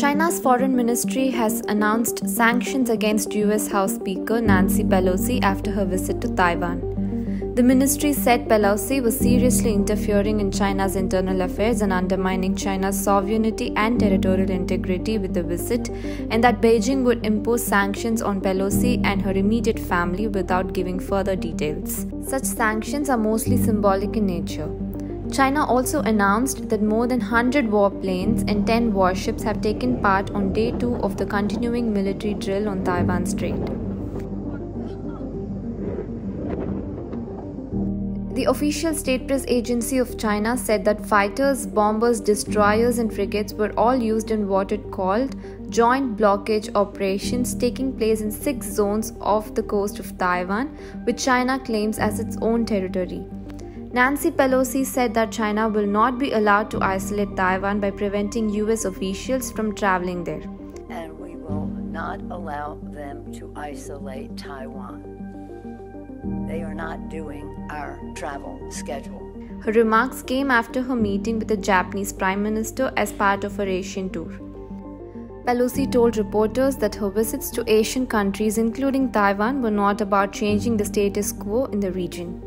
China's Foreign Ministry has announced sanctions against US House Speaker Nancy Pelosi after her visit to Taiwan. The ministry said Pelosi was seriously interfering in China's internal affairs and undermining China's sovereignty and territorial integrity with the visit, and that Beijing would impose sanctions on Pelosi and her immediate family without giving further details. Such sanctions are mostly symbolic in nature. China also announced that more than 100 warplanes and 10 warships have taken part on day 2 of the continuing military drill on Taiwan Strait. The official state press agency of China said that fighters, bombers, destroyers and frigates were all used in what it called joint blockage operations taking place in 6 zones off the coast of Taiwan, which China claims as its own territory. Nancy Pelosi said that China will not be allowed to isolate Taiwan by preventing US officials from traveling there. And we will not allow them to isolate Taiwan. They are not doing our travel schedule. Her remarks came after her meeting with the Japanese Prime Minister as part of her Asian tour. Pelosi told reporters that her visits to Asian countries, including Taiwan, were not about changing the status quo in the region.